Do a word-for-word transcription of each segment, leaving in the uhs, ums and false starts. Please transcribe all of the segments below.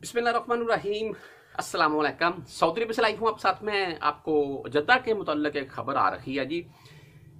बिस्मिल्लाहिर्रहमानिर्रहीम अस्सलाम वालेकुम। सऊदी अरब से लाइव हूँ आप साथ में। आपको जद्दा के मुतल्लिक़ एक खबर आ रही है जी।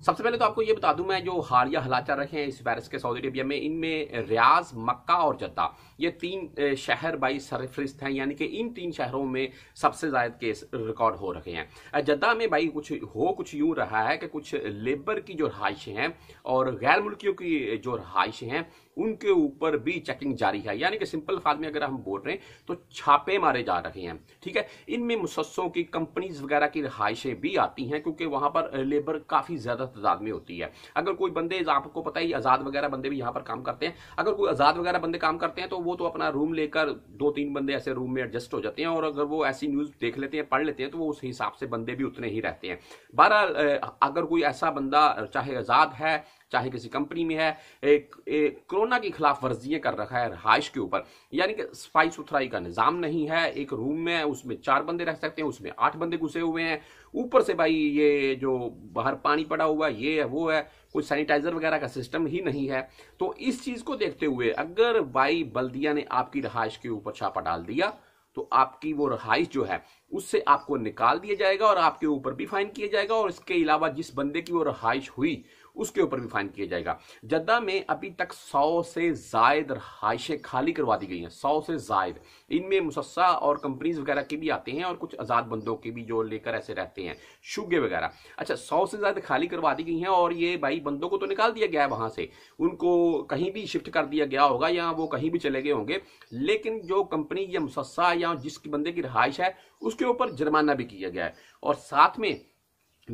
सबसे पहले तो आपको ये बता दूं मैं जो हालिया हालात रहे हैं इस वायरस के सऊदी अरबिया में, इनमें रियाज, मक्का और जद्दा ये तीन शहर बाई सरफहरिस्त हैं, यानी कि इन तीन शहरों में सबसे ज़्यादा केस रिकॉर्ड हो रहे हैं। जद्दा में भाई कुछ हो कुछ यूँ रहा है कि कुछ लेबर की जो रहाइशें हैं और गैर मुल्कियों की जो रहाइशें हैं उनके ऊपर भी चेकिंग जारी है, यानी कि सिंपल फार्म में अगर हम बोल रहे हैं तो छापे मारे जा रहे हैं। ठीक है, इनमें मुसस्सों की कंपनीज वगैरह की रहाइशें भी आती हैं क्योंकि वहाँ पर लेबर काफ़ी ज़्यादा तादाद में होती है। अगर कोई बंदे, आपको पता ही आज़ाद वगैरह बंदे भी यहाँ पर काम करते हैं, अगर कोई आज़ाद वगैरह बंदे काम करते हैं तो वो तो अपना रूम लेकर दो तीन बंदे ऐसे रूम में एडजस्ट हो जाते हैं, और अगर वो ऐसी न्यूज़ देख लेते हैं, पढ़ लेते हैं तो वो उस हिसाब से बंदे भी उतने ही रहते हैं। बहरहाल अगर कोई ऐसा बंदा चाहे आज़ाद है चाहे किसी कंपनी में है, एक, एक कोरोना की खिलाफ वर्जियाँ कर रखा है रहाइश के ऊपर, यानी कि सफाई सुथराई का निज़ाम नहीं है, एक रूम में उसमें चार बंदे रह सकते हैं, उसमें आठ बंदे घुसे हुए हैं, ऊपर से भाई ये जो बाहर पानी पड़ा हुआ ये है वो है, कोई सैनिटाइज़र वगैरह का सिस्टम ही नहीं है। तो इस चीज़ को देखते हुए अगर भाई बल्दिया ने आपकी रहाइश के ऊपर छापा डाल दिया तो आपकी वो रहाइश जो है उससे आपको निकाल दिया जाएगा और आपके ऊपर भी फाइन किया जाएगा, और इसके अलावा जिस बंदे की वो रहाइश हुई उसके ऊपर भी फाइन किया जाएगा। जद्दा में अभी तक सौ से जायद रहाइशें खाली करवा दी गई हैं, सौ से जायद। इनमें मुसस्सा और कंपनीज वगैरह की भी आते हैं और कुछ आज़ाद बंदों की भी जो लेकर ऐसे रहते हैं शुगे वगैरह। अच्छा, सौ से ज़्यादा खाली करवा दी गई हैं और ये भाई बंदों को तो निकाल दिया गया है वहाँ से, उनको कहीं भी शिफ्ट कर दिया गया होगा या वो कहीं भी चले गए होंगे, लेकिन जो कंपनी या मुसस्सा या जिस बंदे की रहाइश है उसके ऊपर जुर्माना भी किया गया है। और साथ में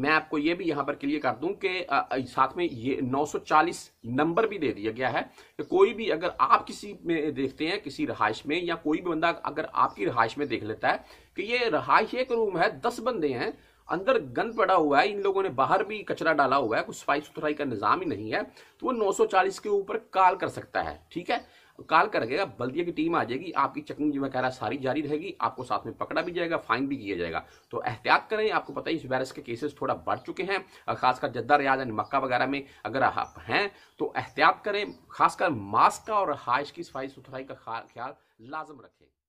मैं आपको ये भी यहाँ पर क्लियर कर दूं कि साथ में ये नौ सौ चालीस नंबर भी दे दिया गया है कि कोई भी अगर आप किसी में देखते हैं किसी रहाइश में, या कोई भी बंदा अगर आपकी रहाइश में देख लेता है कि ये रहाइश एक रूम है, दस बंदे हैं, अंदर गंद पड़ा हुआ है, इन लोगों ने बाहर भी कचरा डाला हुआ है, कुछ सफाई सुथराई का निज़ाम ही नहीं है, तो वो नौ सौ चालीस के ऊपर कॉल कर सकता है। ठीक है, कॉल करेगा, बल्दिया की टीम आ जाएगी, आपकी चेकिंग वगैरह सारी जारी रहेगी, आपको साथ में पकड़ा भी जाएगा, फाइन भी किया जाएगा। तो एहतियात करें, आपको पता ही इस वायरस के केसेस थोड़ा बढ़ चुके हैं, खासकर जद्दा, रियाद एंड मक्का वगैरह में अगर आप हैं तो एहतियात करें, खासकर मास्क का और रहाइश की सफाई सुथराई का ख्याल लाजम रखें।